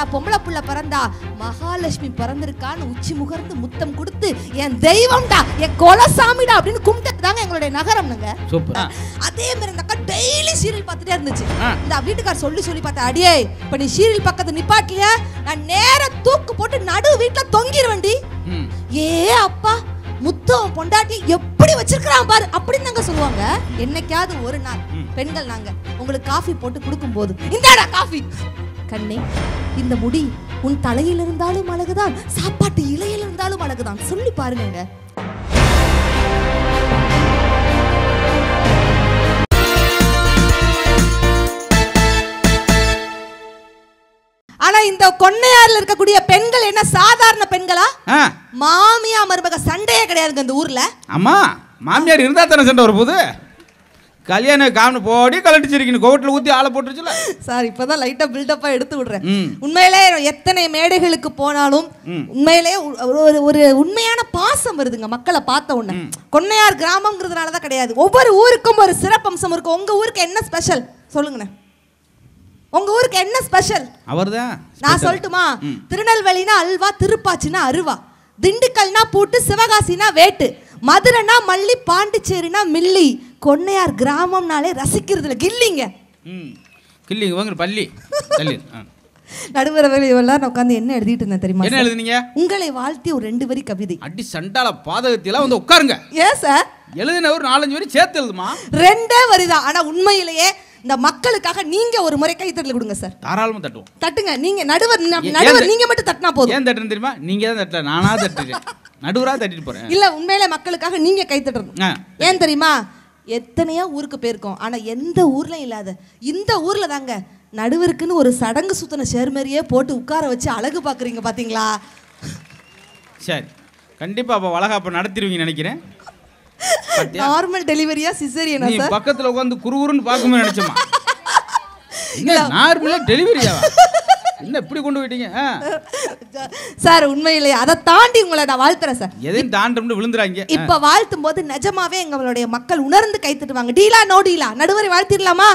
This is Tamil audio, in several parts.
ஆனா பொம்பளை புள்ள பிறந்தா மகாலட்சுமி பிறந்திருக்கான்னு உச்சி முகர்ந்து முத்தம் கொடுத்து என் தெய்வம்டா என் கொலசாமிடா அப்படின்னு கும்பிட்டு தாங்க எங்களுடைய நகரம். அதே மாதிரி இந்த அக்கா டெய்லி சீரியல் பார்த்துட்டே இருந்துச்சு. இந்த வீட்டுக்கார் சொல்லி சொல்லி பார்த்தா, அடியே இப்ப நீ சீரியல் பக்கத்து நிப்பாட்டிய நான் நேர தூக்கு போட்டு நடு வீட்டுல தொங்கிடுவேண்டி. ஏ அப்பா முத்தம் பொண்டாட்டி எப்படி வச்சிருக்கான் பாரு அப்படின்னு நாங்க சொல்லுவாங்க. என்னைக்காவது ஒரு நாள் பெண்கள் நாங்க உங்களுக்கு காஃபி போட்டு கொடுக்கும் போது, இந்தாடா காஃபி கண்ணே, இந்த முடி உன் தலையில இருந்தாலும் அழகுதான், சாப்பாட்டு இலையில இருந்தாலும் அழகுதான், சொல்லி பாருங்க. ஆனா இந்த கொன்னையாறுல இருக்கக்கூடிய பெண்கள் என்ன சாதாரண பெண்களா? மாமியா மருமக சண்டையே கிடையாதுங்க இந்த ஊர்ல. ஆமா, மாமியார் இருந்தா தானே சண்டை வரும்போது. கல்யாணம் காமனு போடி கலட்டிச்சிருக்கணும், கோவட்டில் ஊற்றி ஆளை போட்டுருச்சுல. சார் இப்போதான் லைட்டாக பில்டப்பாக எடுத்து விடுறேன். உண்மையிலே எத்தனை மேடைகளுக்கு போனாலும் உண்மையிலே ஒரு உண்மையான பாசம் வருதுங்க மக்களை பார்த்த உடனே. கொன்னையார் கிராமங்கிறதுனால தான் கிடையாது, ஒவ்வொரு ஊருக்கும் ஒரு சிறப்பம்சம் இருக்கும். உங்கள் ஊருக்கு என்ன ஸ்பெஷல் சொல்லுங்கண்ணே, உங்கள் ஊருக்கு என்ன ஸ்பெஷல்? அவர் தான் நான் சொல்லட்டுமா? திருநெல்வேலினா அல்வா, திருப்பாச்சின்னா அருவா, திண்டுக்கல்னா பூட்டு, சிவகாசினா வேட்டு, மதுரைனா மல்லி, பாண்டிச்சேரினா மில்லி. கொன்னையார் கிராமம்னாலே ரசிக்கிறதுல கில்லிங்க கில்லிங்க பள்ளி பள்ளி. நடுவரவே எல்லாரும் உட்காந்து என்ன எழுதிட்டு இருந்தேன் தெரியுமா? என்ன எழுதுனீங்க? உங்களை வாழ்த்தி ஒரு 2 வரி கவிதை. அடி சண்டால பாதகத்தில வந்து உட்காருங்க. ஏன் சார் எழுதுன ஒரு 4-5 வரி சேர்த்து எழுதுமா? 2 வரி தான். ஆனா உண்மையிலேயே இந்த மக்களுக்காக நீங்க ஒரு முறை கைத்தட்டல் கொடுங்க சார். தாராளமா தட்டுவோம். தட்டுங்க. நீங்க நடுவர் நீங்க மட்டும் தட்டினா போதும். ஏன் தட்டுன்னு தெரியுமா? நீங்க தான் தட்டல, நானா தட்டுறேன், நடுவரா தட்டிட்டு போறேன். இல்ல உண்மையிலே மக்களுக்காக நீங்க கைத்தட்டுறது. ஏன் தெரியுமா? எத்தனையா ஊருக்கு போயிருக்கோம், ஆனா எந்த ஊர்ல இல்லாத இந்த ஊர்ல தாங்க நடுவருக்குன்னு ஒரு சடங்கு சுத்தின சேர்மரியே போட்டு உட்கார வச்சு அழகு பாக்குறீங்க பாத்தீங்களா? சரி, கண்டிப்பா அப்ப வளகாப்ப நடத்திடுவீங்க நினைக்கிறேன். நார்மல் டெலிவரியா சிசேரியனா சார்? பக்கத்துல உட்கார்ந்து குறுகுறுன்னு பாக்குமே நினைச்சமா? இல்ல நார்மலா டெலிவரியாவா? என்ன இப்படி கொண்டு போயிட்டீங்க சார்? உண்மையிலேயே அதை தாண்டி உங்களை நான் வாழ்த்துறேன் சார். எதையும் தாண்டும் விழுந்துறாங்க. இப்ப வாழ்த்தும் போது நிஜமாவே எங்களுடைய மக்கள் உணர்ந்து கைத்துட்டுவாங்க. டீலா நோ டீலா நடுவரை வாழ்த்திடலாமா?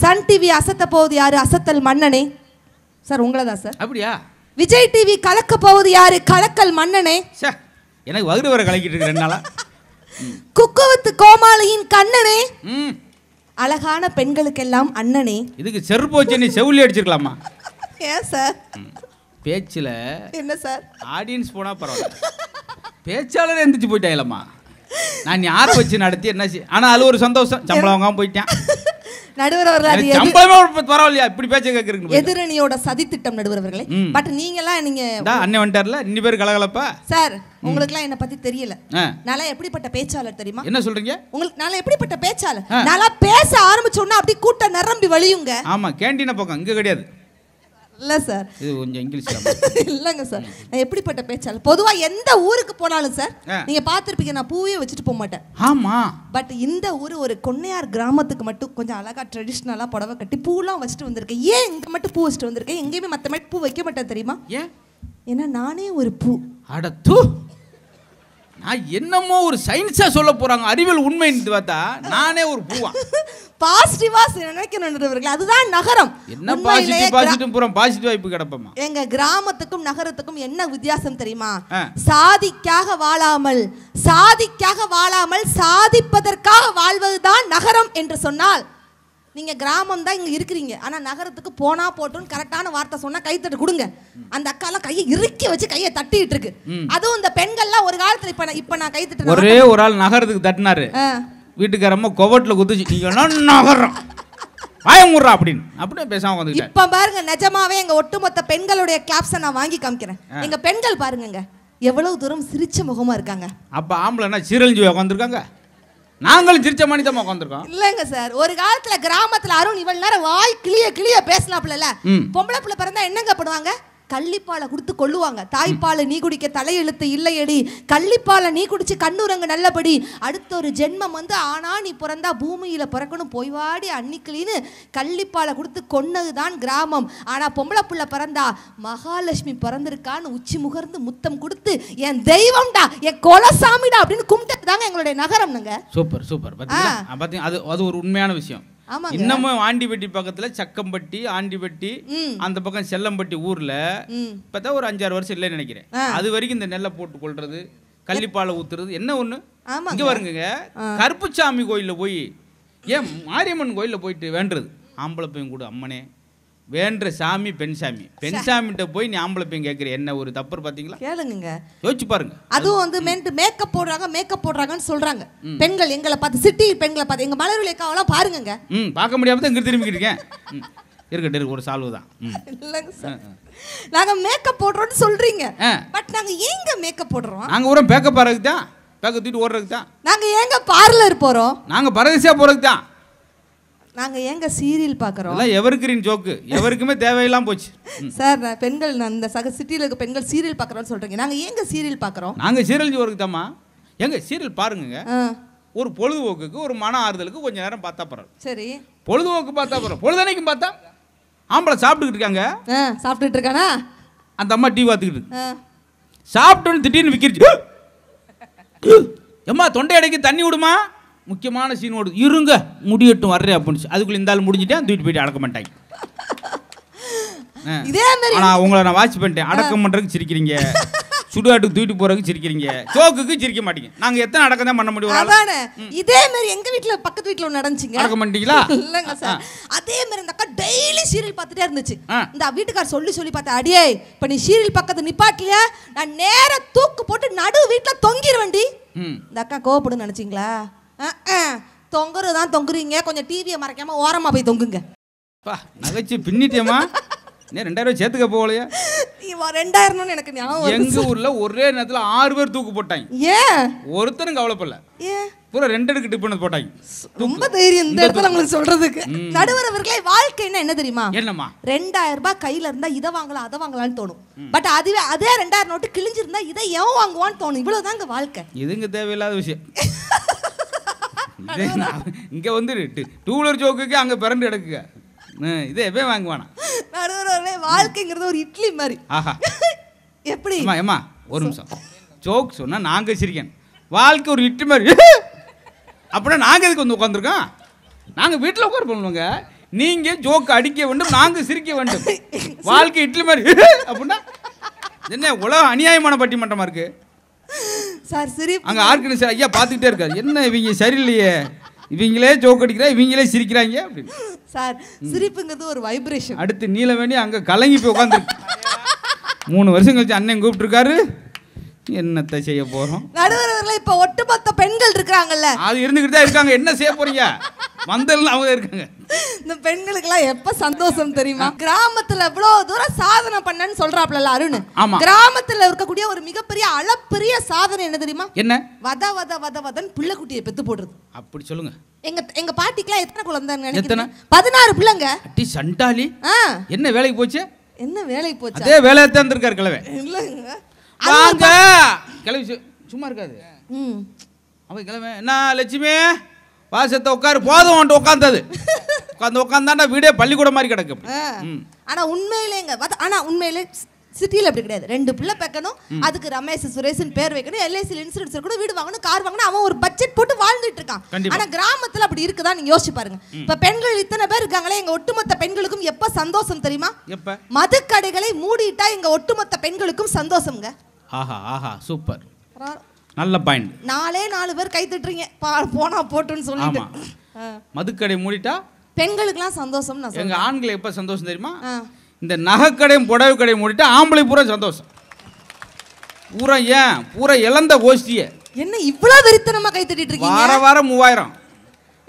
சன் டிவி அசத்த போவது யாரு? அசத்தல் மன்னனே. சார் உங்களதான் சார். அப்படியா? விஜய் டிவி கலக்க போவது யாரு? கலக்கல் மன்னனே. எனக்கு வகுறு வர கலக்கிட்டு இருக்கு 2 நாளா. குக்குவத்து கோமாளியின் கண்ணனே, அழகான பெண்களுக்கு எல்லாம் அண்ணனே. இதுக்கு செருப்போச்சு செவிலி அடிச்சிருக்கலாமா? ஏன் சார் பேச்சில் என்ன சார்? ஆடியன்ஸ் போனால் பரவாயில்ல, பேச்சாளர் எந்திரிச்சு போயிட்டாயிலம்மா. நான் யாரை வச்சு நடத்தி என்ன? ஆனால் அது ஒரு சந்தோஷம். சம்பளம் வாங்காம போயிட்டேன். நடுவர் அவர்களே, சம்பளமே பரவாயில்லையா? இப்படி பேச்சை கேட்குறீங்க. எதிரணியோட சதி திட்டம் நடுவர் அவர்களே. பட் நீங்களாம் நீங்கள் அண்ணன் வந்துட்டார்ல, இன்னி பேர் கலகலப்பா சார். உங்களுக்குலாம் என்னை பற்றி தெரியல. நல்லா எப்படிப்பட்ட பேச்சாளர் தெரியுமா? என்ன சொல்றீங்க? உங்களுக்கு நல்லா எப்படிப்பட்ட பேச்சாளர்? நல்லா பேச ஆரம்பிச்சோன்னா அப்படி கூட்டம் நிரம்பி வழியுங்க. ஆமாம், கேண்டீனை போக்கம் இங்கே கிடையாது. இல்லை சார், இது கொஞ்சம் இங்கிலீஷ் இல்லைங்க சார். நான் எப்படிப்பட்ட பேச்சாளர்? பொதுவாக எந்த ஊருக்கு போனாலும் சார் நீங்கள் பார்த்துருப்பீங்க, நான் பூவே வச்சுட்டு போக மாட்டேன். ஆமாம், பட் இந்த ஊர் ஒரு கொன்னையார் கிராமத்துக்கு மட்டும் கொஞ்சம் அழகாக ட்ரெடிஷ்னலாக புடவை கட்டி பூலாம் வச்சுட்டு வந்திருக்கேன். ஏன் இங்கே மட்டும் பூ வச்சுட்டு வந்திருக்கேன்? எங்கேயுமே மற்ற மாதிரி பூ வைக்க மாட்டேன் தெரியுமா? ஏன்? ஏன்னா நானே ஒரு பூ. அடத்து, நான் என்னமோ ஒரு சயின்ஸாக சொல்ல போகிறாங்க, அறிவியல் உண்மைன்னு பார்த்தா நானே ஒரு பூவா. பாசிட்டிவாக நினைக்கணும். அதுதான் நகரம். என்ன பாசிட்டிவ் வாய்ப்பு கிடப்போமா? எங்கள் கிராமத்துக்கும் நகரத்துக்கும் என்ன வித்தியாசம் தெரியுமா? சாதிக்காக வாழாமல் சாதிப்பதற்காக வாழ்வதுதான் நகரம் என்று சொன்னால், நீங்கள் கிராமம் தான் இங்கே இருக்கிறீங்க, ஆனால் நகரத்துக்கு போனால் போட்டோன்னு கரெக்டான வார்த்தை சொன்னால் கைத்தட்டு கொடுங்க. அந்த அக்காலாம் கையை இறுக்கி வச்சு கையை தட்டிட்டு இருக்கு. அதுவும் இந்த பெண்கள்லாம் ஒரு காலத்தில் இப்போ நான் கைத்தட்டு ஒரே ஒரு ஆள் நகரத்துக்கு தட்டினாரு. வீட்டுக்காரம்மா கோவட்டில் குதிச்சு, நீங்கள் நகரம் வாயமுறா அப்படின்னு அப்படியே பேசாமல் வந்து. இப்போ பாருங்க, நிஜமாவே எங்கள் ஒட்டுமொத்த பெண்களுடைய கிளாப்ஸை நான் வாங்கி காமிக்கிறேன். எங்கள் பெண்கள் பாருங்க எவ்வளவு தூரம் சிரிச்ச முகமாக இருக்காங்க. அப்போ ஆம்பளைன்னா சீரழிஞ்சு உட்காந்துருக்காங்க. நாங்களும் சிரிச்ச மனிதமா உட்காந்துருக்கோம். இல்லைங்க சார், ஒரு காலத்துல கிராமத்துல அருண் இவ்வளவு நேரம் வாய் கிளிய பேசினாப்ல, பொம்பளை பிள்ளை பிறந்தா என்னங்க பண்ணுவாங்க? கள்ளிப்பாலை கொடுத்து கொள்ளுவாங்க. தாய்ப்பாலை நீ குடிக்க தலையெழுத்து இல்லையடி, கள்ளிப்பாலை நீ குடிச்சு கண்ணுரங்க நல்லபடி, அடுத்த ஒரு ஜென்மம் வந்து ஆனா நீ பிறந்தா பூமியில பிறக்கணும், போய்வாடி அன்னிக்கிளின்னு கள்ளிப்பாலை கொடுத்து கொன்னதுதான் கிராமம். ஆனா பொம்பளை பிள்ளை பிறந்தா மகாலட்சுமி பிறந்திருக்கான்னு உச்சி முகர்ந்து முத்தம் கொடுத்து என் தெய்வம்டா என் கொலசாமிடா அப்படின்னு கும்பிட்டு தாங்க எங்களுடைய நகரம். Super super. அது ஒரு உண்மையான விஷயம். இன்னமும் ஆண்டிபட்டி பக்கத்துல சக்கம்பட்டி ஆண்டிபட்டி அந்த பக்கம் செல்லம்பட்டி ஊர்ல பார்த்தா ஒரு 5-6 வருஷம் இல்லைன்னு நினைக்கிறேன். அது வரைக்கும் இந்த நெல்லை போட்டு கொள்றது, கள்ளிப்பாலை ஊத்துறது என்ன ஒண்ணு. இங்க வருங்க கருப்புசாமி கோயில்ல போய் ஏன் மாரியம்மன் கோயில்ல போயிட்டு வேண்டுறது, ஆம்பளை பையன் கூட அம்மனே வேண்ட சாமி பெண்சாமி, பெண்சாமிட்ட போய் நீ ஆம்பளை பையன் கேட்குற என்ன ஒரு தப்பு பார்த்தீங்களா? கேளுங்க, யோசிச்சு பாருங்க. அதுவும் வந்து மேக்கப் போடுறாங்க, மேக்கப் போடுறாங்கன்னு சொல்றாங்க பெண்கள். எங்களை பார்த்து சிட்டி பெண்களை பார்த்து எங்க மலர்விழி அக்காவெல்லாம் பாருங்க. பார்க்க முடியாம தான் இங்க திரும்பிக்கிட்டு இருக்கேன். இருக்கட்டும், ஒரு சால்வு தான் இல்லைங்க சார். நாங்க மேக்கப் போடுறோம்னு சொல்றீங்க, பட் நாங்க எங்க மேக்கப் போடுறோம்? நாங்க ஒரு பேக்கப் பாருக்கு தான், பேக்கப் தூக்கிட்டு ஓடுறதுக்கு தான். நாங்க எங்க பார்லர் போறோம், நாங்க பரதேசியா போறதுக்கு தான். நாங்க எங்க சீரியல் பாக்குறோம். எவர்கிரீன் ஜோக்கு எவருக்குமே தேவையில்லாம் போச்சு சார். பெண்கள் அந்த சக சிட்டியில இருக்க பெண்கள் சீரியல் பாக்குறோம்னு சொல்றீங்க, நாங்க எங்க சீரியல் பாக்குறோம்? நாங்க சீரியல் ஜோருக்கு தாமா எங்க சீரியல் பாருங்க. ஒரு பொழுதுபோக்குக்கு ஒரு மன ஆறுதலுக்கு கொஞ்ச நேரம் பார்த்தா பரவாயில்ல. சரி, பொழுதுபோக்கு பார்த்தா பரவாயில்ல, பொழுதனைக்கும் பார்த்தா ஆம்பளை சாப்பிட்டுக்கிட்டு இருக்காங்க, சாப்பிட்டுட்டு இருக்கானா அந்த அம்மா டீ பார்த்துக்கிட்டு இருக்கு. சாப்பிட்டோன்னு திட்டின்னு விக்கிருச்சு, எம்மா தொண்டை அடைக்கு தண்ணி விடுமா, முக்கியமான சீனோடு இருங்க முடியட்டும் வர்றே அப்படின்னு. அதுக்குள்ள இந்த ஆள் முடிஞ்சிட்டேன் தூக்கிட்டு போயிட்டு அடக்க மாட்டாங்க. ஆனால் உங்களை நான் வாட்ச் பண்ணிட்டேன். அடக்கம் பண்ணுறதுக்கு சிரிக்கிறீங்க, சுடுகாட்டுக்கு தூக்கிட்டு போறதுக்கு சிரிக்கிறீங்க, சோக்குக்கு சிரிக்க மாட்டீங்க. நாங்கள் எத்தனை அடக்கம் தான் பண்ண முடியும்? இதே மாதிரி எங்கள் வீட்டில் பக்கத்து வீட்டில் ஒன்று நடந்துச்சுங்க. அடக்கம் பண்ணிட்டீங்களா? இல்லைங்க சார். அதே மாதிரி இந்த அக்கா டெய்லி சீரியல் பார்த்துட்டே இருந்துச்சு. இந்த வீட்டுக்கார் சொல்லி சொல்லி பார்த்தேன், அடியே இப்போ நீ சீரியல் பக்கத்து நிப்பாட்டில நான் நேராக தூக்கு போட்டு நடு வீட்டில் தொங்கிடுவேண்டி. இந்த அக்கா கோவப்படுன்னு நினச்சிங்களா? தொங்குறதுதான் தொங்குறீங்க, கொஞ்சம் டிவியை மறைக்காம ஓரமா போய் தொங்குங்க. நகைச்சு பின்னிட்டேமா, 2000 சேர்த்துக்க போகலையா? 2000 எனக்கு ஞாபகம். எங்க ஊர்ல ஒரே நேரத்துல 6 பேர் தூக்கு போட்டாங்க. ஏன் ஒருத்தரும் கவலைப்படல, பூரா 2 அடுக்கு டிப்பன் போட்டாங்க. ரொம்ப தைரியம் இந்த இடத்துல உங்களுக்கு சொல்றதுக்கு. நடுவர் அவர்களே, வாழ்க்கைன்னா என்ன தெரியுமா? என்னமா 2000 ரூபாய் கையில இருந்தா இதை வாங்கலாம் அதை வாங்கலாம்னு தோணும். பட் அதுவே அதே 2000 நோட்டு கிழிஞ்சிருந்தா இதை எவன் வாங்குவான்னு தோணும். இவ்வளவுதான் இங்க வாழ்க்கை. இதுங்க தேவையில்லாத விஷயம். இங்க வந்து 2-வீலர் ஜோக்குக்கு அங்க பிறண்டு எடுக்குங்க. இதை எப்போ வாங்குவானா? வாழ்க்கைங்கிறது ஒரு இட்லி மாதிரி. ஆஹா, எப்படி ஏமா ஒரு நிமிஷம் ஜோக் சொன்னா நாங்க சிரிக்கணும். வாழ்க்கை ஒரு இட்லி மாதிரி அப்படின்னா நாங்க எதுக்கு வந்து உட்காந்துருக்கோம்? நாங்க வீட்டில் உட்கார பண்ணுவோங்க. நீங்க ஜோக்கு அடிக்க வேண்டும், நாங்க சிரிக்க வேண்டும். வாழ்க்கை இட்லி மாதிரி அப்படின்னா என்ன உலக அநியாயமான பட்டிமன்றமா இருக்கு சார். சிரிப்பு அங்கே ஆர்கனைஸ் ஐயா பார்த்துக்கிட்டே இருக்காரு, என்ன இவங்க சரியில்லையே, இவங்களே ஜோக் அடிக்கிறா இவங்களே சிரிக்கிறாங்க அப்படின்னு சார். சிரிப்புங்கிறது ஒரு வைப்ரேஷன். அடுத்து நீலவேணி அங்கே கலங்கி போய் உட்காந்துருக்கு. 3 வருஷம் கழிச்சு அண்ணன் கூப்பிட்டுருக்காரு, என்னத்தை செய்ய போகிறோம்? நடுவர்களே, இப்போ ஒட்டுமொத்த பெண்கள் இருக்கிறாங்கல்ல, அது இருந்துக்கிட்டு தான் இருக்காங்க. என்ன செய்ய போறீங்க? வந்தெல்லாம் அவங்க இருக்காங்க. இந்த பெண்களுக்கெல்லாம் எப்போ சந்தோஷம் தெரியுமா? கிராமத்தில் இவ்வளோ தூரம் சாதனை பண்ணன்னு சொல்றாப்ல அருண். கிராமத்தில் இருக்கக்கூடிய ஒரு மிகப்பெரிய அளப்பெரிய சாதனை என்ன தெரியுமா? என்ன? வத வத வத வதன் பிள்ளைக்குட்டியை பெத்து போடுறது. அப்படி சொல்லுங்க. எங்க எங்க பாட்டிக்கெல்லாம் எத்தனை குழந்தைன்னு நினைக்கிறேன்? 16 பிள்ளைங்க. அட்டி சண்டாலி, என்ன வேலைக்கு போச்சு? என்ன வேலைக்கு போச்சு? அதே வேலையை தான் இருக்காரு கிழவன். இல்லைங்க, வாங்க கிளவி சும்மா இருக்காது. அவன் கிளவன், என்ன லட்சுமி வாசத்தை உட்காரு போதும் உட்காந்தது. உட்காந்து உட்காந்தாண்டா வீடே பள்ளிக்கூடம் மாதிரி கிடக்கும். ஆனால் உண்மையிலேங்க, ஆனால் உண்மையிலே சிட்டியில் அப்படி கிடையாது. 2 பிள்ளை பேக்கணும், அதுக்கு ரமேஷ் சுரேஷன் பேர் வைக்கணும், எல்ஐசியில் இன்சூரன்ஸ் இருக்கணும், வீடு வாங்கணும், கார் வாங்கணும், அவன் ஒரு பட்ஜெட் போட்டு வாழ்ந்துட்டு இருக்கான். ஆனால் கிராமத்தில் அப்படி இருக்குதா? நீங்க யோசிச்சு பாருங்க. இப்போ பெண்கள் இத்தனை பேர் இருக்காங்களே, எங்க ஒட்டுமொத்த பெண்களுக்கும் எப்போ சந்தோஷம் தெரியுமா? எப்போ மதுக்கடைகளை மூடிட்டா எங்க ஒட்டுமொத்த பெண்களுக்கும் சந்தோஷம்ங்க. ஆஹா ஆஹா, சூப்பர், நல்ல பாயிண்ட். 4 பேர் கை தட்டுறீங்க போனா போட்டுன்னு சொல்லிட்டு. மதுக்கடை மூடிட்டா பெண்களுக்குலாம் சந்தோஷம். எங்க ஆண்களை எப்போ சந்தோஷம் தெரியுமா? இந்த நகைக்கடையும் புடவை கடையும் மூடிட்டு ஆம்பளை பூரா சந்தோஷம். பூரா ஏன் பூரா இழந்த கோஷ்டிய என்ன இவ்வளவு வெறித்தனமா கை தட்டிட்டு இருக்கீங்க? வார வாரம் 3000.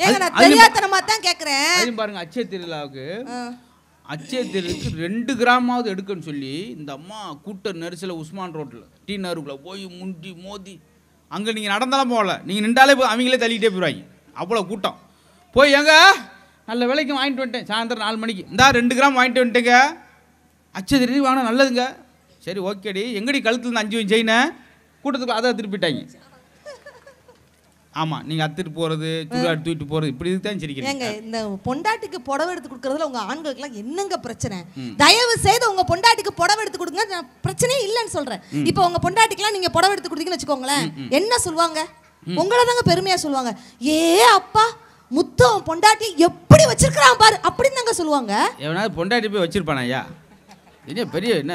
ஏங்க நான் தெரியாதனமா தான் கேக்குறேன். அது பாருங்க, அச்சய திருவிழாவுக்கு அச்சய திருவிழாக்கு 2 கிராமாவது எடுக்கன்னு சொல்லி இந்த அம்மா கூட்ட நெரிசல உஸ்மான் ரோட்ல டீ நகருக்குள்ள போய் முண்டி மோதி. அங்கே நீங்கள் நடந்தாலும் போகல, நீங்கள் நின்றாலே அவங்களே தள்ளிக்கிட்டே போயிடுவாங்க. அவ்வளோ கூட்டம். போய் எங்க நல்ல விலைக்கு வாங்கிட்டு வந்துட்டேன். சாயந்தரம் 4 மணிக்கு இந்தா 2 கிராம் வாங்கிட்டு வந்துட்டேங்க. அச்ச திருப்பி வாங்கினா நல்லதுங்க. சரி ஓகேடி, எங்கடி கழுத்தில் இருந்து 5 செயினேன் கூட்டத்துக்கு அதை திருப்பிட்டாங்க. ஆமாம், நீங்கள் அத்துட்டு போகிறது சுடுகாட்டு தூக்கிட்டு போகிறது இப்படி தான் சரிக்கிறீங்க. இந்த பொண்டாட்டிக்கு புடவை எடுத்து கொடுக்குறதுல உங்கள் ஆண்களுக்குலாம் என்னங்க பிரச்சனை? தயவு செய்து உங்கள் பொண்டாட்டிக்கு புடவை எடுத்து கொடுங்க, நான் பிரச்சனையே இல்லைன்னு சொல்கிறேன். இப்போ உங்கள் பொண்டாட்டிக்கெலாம் நீங்கள் புடவை எடுத்து கொடுத்தீங்கன்னு வச்சுக்கோங்களேன், என்ன சொல்லுவாங்க? உங்களை தாங்க பெருமையாக சொல்லுவாங்க. ஏ அப்பா முத்தம் பொண்டாட்டி எப்படி வச்சிருக்கான் பாரு அப்படின்னு தாங்க சொல்லுவாங்க. எவனாவது பொண்டாட்டி போய் வச்சிருப்பானா ஐயா? என்ன பெரிய என்ன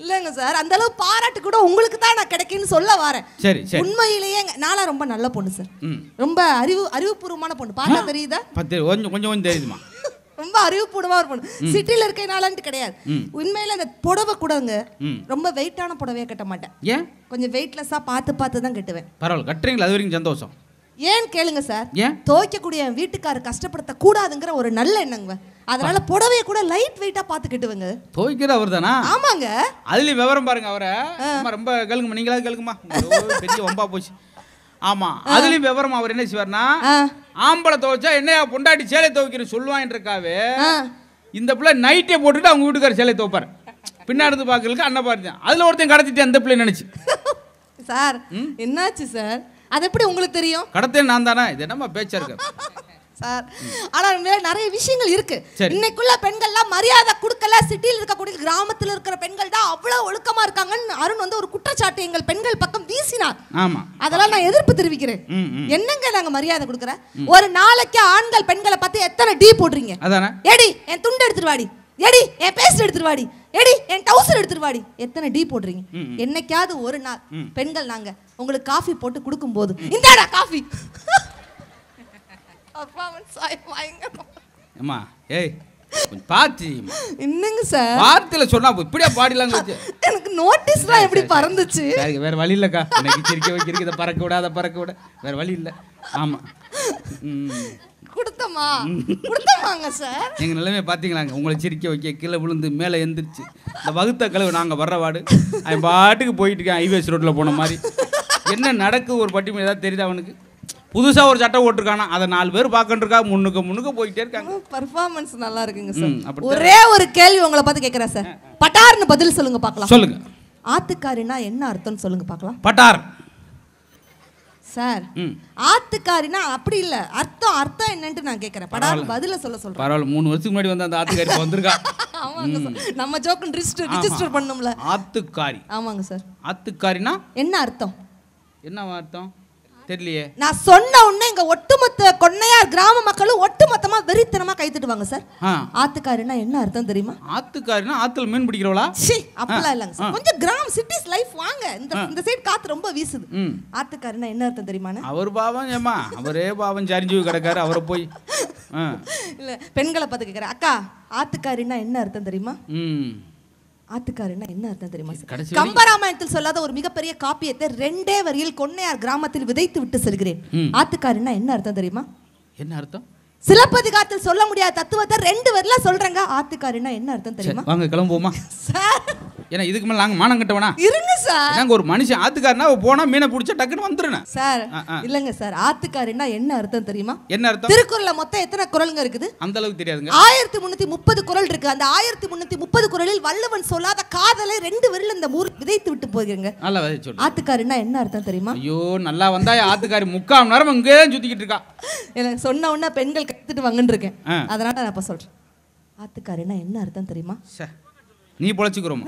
இல்லைங்க சார், அந்த அளவு பாராட்டு கூட உங்களுக்கு தான் நான் கிடைக்குன்னு சொல்ல வரேன். சரி சரி, உண்மையிலேயே நானா ரொம்ப நல்ல பொண்ணு சார், ரொம்ப அறிவுபூர்வமான பொண்ணு. பார்த்தா தெரியுதா? கொஞ்சம் கொஞ்சம் தெரியுதுமா, ரொம்ப அறிவுபூர்வமா ஒரு பொண்ணு. சிட்டில இருக்கனாலன்ட்டு கிடையாது, உண்மையில அந்த புடவை கூடங்க ரொம்ப வெயிட்டான புடவையை கட்ட மாட்டேன். ஏன்? கொஞ்சம் வெயிட்லெஸ்ஸா பார்த்து பார்த்து தான் கட்டுவேன். பரவாயில்ல, கட்டுறீங்களா? அது வரைக்கும் சந்தோஷம். ஏன் கேளுங்க சார், துவைக்கக்கூடிய வீட்டுக்காரர் கஷ்டப்படுத்த கூடாதுங்கிற ஒரு நல்ல எண்ணங்க. அதனால புடவையை கூட லைட் வெயிட்டா பாத்துக்கிட்டுவங்க. துவைக்கிறது அவர் தானா? ஆமாங்க. அதுலயும் விவரம் பாருங்க அவரை, ரொம்ப கேளுங்கம்மா, நீங்களாவது கேளுங்கம்மா, பெரிய வம்பா போச்சு. ஆமா, அதுலயும் விவரம் அவர் என்ன செய்வார்னா, ஆம்பளை துவைச்சா என்னையா பொண்டாட்டி சேலை துவைக்கிறேன்னு சொல்லுவான் இருக்காவே, இந்த பிள்ளை நைட்டே போட்டுட்டு அவங்க வீட்டுக்கார சேலை துவைப்பாரு. பின்னாடி பாக்குறதுக்கு அண்ணன் பாருங்க, அதுல ஒருத்தன் கடத்திட்டு அந்த பிள்ளை நினைச்சு. சார் என்னாச்சு சார்? அது எப்படி உங்களுக்கு தெரியும்? கடத்தே நான் தானே. இது என்னமா பேச்சா இருக்க சார்? ஆனா நிறைய விஷயங்கள் இருக்கு. இன்னைக்குள்ள பெண்கள்லாம் மரியாதை கொடுக்கல. சிட்டியில் இருக்கக்கூடிய கிராமத்தில் இருக்கிற பெண்கள் தான் அவ்வளவு ஒழுக்கமா இருக்காங்கன்னு அருண் வந்து ஒரு குற்றச்சாட்டு எங்கள் பெண்கள் பக்கம் வீசினார். ஆமா, அதெல்லாம் நான் எதிர்ப்பு தெரிவிக்கிறேன். என்னங்க நாங்க மரியாதை கொடுக்கற? ஒரு நாளைக்கு ஆண்கள் பெண்களை பார்த்து எத்தனை டீ போடுறீங்க? அதானே, ஏடி என் துண்டு எடுத்துட்டு வாடி, ஏடி என் பேஸ்ட் எடுத்துட்டு வாடி, ஏடி என் டவுசர் எடுத்துட்டு வாடி, எத்தனை டீ போடுறீங்க? என்னைக்காவது ஒரு நாள் பெண்கள் நாங்க உங்களுக்கு காஃபி போட்டு கொடுக்கும் போது இந்தாடா காஃபி அம்மா, ஏய் கொஞ்சம் பாத்தி என்னங்க சார் வார்த்தையில சொன்னா இப்படியா பாடி லாங்குவேஜ்? எனக்கு நோட்டீஸ்லாம் எப்படி பறந்துச்சு. வேற வழி இல்லக்கா, எனக்கு சிரிக்க வைக்கிறதுக்கு இதை பறக்க விடாத பறக்க விட வேற வழி இல்லை. ஆமா கொடுத்தமா கொடுத்தமாங்க சார். எங்கள் நிலைமையை பார்த்தீங்களாங்க, உங்களை சிரிக்க வைக்க கீழே விழுந்து மேலே எந்திரிச்சு இந்த வகுத்த கழுவு நாங்கள் வர்றவாடு அவன் பாட்டுக்கு போயிட்டு இருக்கேன். ஹைவேஸ் ரோட்டில் போன மாதிரி என்ன நடக்கு ஒரு பட்டிமணி ஏதாவது தெரியுது அவனுக்கு? புதுசாக ஒரு சட்டை ஓட்டிருக்கானா, அதை 4 பேர் பார்க்கன்றக்கா முன்னுக்கு முன்னுக்கு போயிட்டே இருக்காங்க. பர்ஃபார்மன்ஸ் நல்லா இருக்குங்க சார். ஒரே ஒரு கேள்வி உங்களை பார்த்து கேட்குறேன் சார், பட்டார்னு பதில் சொல்லுங்க பார்க்கலாம். சொல்லுங்க. ஆத்துக்காரினா என்ன அர்த்தம்னு சொல்லுங்க பார்க்கலாம். பட்டார் சார், ஆத்துக்காரினா அப்படி இல்ல, அர்த்தம் அர்த்தம் என்னன்னு நான் கேக்குறேன். படார் பதில சொல்ல சொல்றேன். பரவாயில்ல, 3 வருஷத்துக்கு முன்னாடி வந்து அந்த ஆத்துக்காரி வந்திருக்கா. ஆமாங்க சார், நம்ம ஜோக்கன் ரெஜிஸ்டர் பண்ணோம்ல ஆத்துக்காரி. ஆமாங்க சார், ஆத்துக்காரினா என்ன அர்த்தம்? என்ன அர்த்தம் தெரியலையே. நான் சொன்ன உடனே எங்க ஒட்டுமொத்த கொன்னையார் கிராம மக்களும் ஒட்டுமொத்தமா வெறித்தனமா கைத்துட்டுவாங்க சார். ஆத்துக்காரினா என்ன அர்த்தம் தெரியுமா? ஆத்துக்காரினா ஆத்துல மீன் பிடிக்கிறவளா? சீ அப்பலாம் இல்லங்க சார், கொஞ்சம் கிராம சிட்டிஸ் லைஃப் வாங்க. இந்த சைடு காத்து ரொம்ப வீசுது. ஆத்துக்காரினா என்ன அர்த்தம் தெரியுமானே? அவர் பாவம் ஏமா, அவரே பாவம் சரிஞ்சு கிடக்காரு, அவரை போய் இல்ல பெண்களை பார்த்து கேக்குறேன். அக்கா ஆத்துக்காரினா என்ன அர்த்தம் தெரியுமா? ஆத்துக்காரன்னா என்ன அர்த்தம் தெரியுமா? கம்பராமாயணத்தில் சொல்லாத ஒரு மிகப்பெரிய காப்பியத்தை 2 வரியில் கொன்னையார் கிராமத்தில் விதைத்து விட்டு செல்கிறேன். ஆத்துக்காரன்னா என்ன அர்த்தம் தெரியுமா? என்ன அர்த்தம்? சிலப்பதிகாரத்தில் சொல்ல முடியாத தத்துவத்தை 2 வரியில சொல்றேங்க. ஆத்துக்காரன்னா என்ன அர்த்தம் தெரியுமா? வாங்க கிளம்புவோமா சார், ஏன்னா இதுக்கு மேல நாங்க மானம் கட்டவனா இருங்க சார். நாங்க ஒரு மனுஷன் ஆத்துக்காரனா போனா மீனை பிடிச்சா டக்குன்னு வந்துருனேன் சார். இல்லங்க சார், ஆத்துக்காரன்னா என்ன அர்த்தம் தெரியுமா? என்ன அர்த்தம்? திருக்குறள்ல மொத்தம் எத்தனை குறளுங்க இருக்குது? அந்த அளவுக்கு தெரியாதுங்க. 1330 குறள் இருக்கு. அந்த 1330 குறளில் வள்ளுவன் சொல்லாத காதலை 2 வரியில இந்த ஊர் விதைத்து விட்டு போகிறீங்க. நல்லா சொல்லுங்க, ஆத்துக்காரன்னா என்ன அர்த்தம் தெரியுமா? ஐயோ நல்லா வந்தா ஆத்துக்காரி 3/4 மணி நேரம் இங்கே சுத்திக்கிட்டு இருக்கா. எனக்கு சொன்ன உடனே பெண்கள் கத்துட்டு வாங்கன்னு இருக்கேன், அதனால நான் இப்ப சொல்றேன். ஆத்துக்காரன்னா என்ன அர்த்தம் தெரியுமா? நீ பொழைச்சிக்கிறோமா?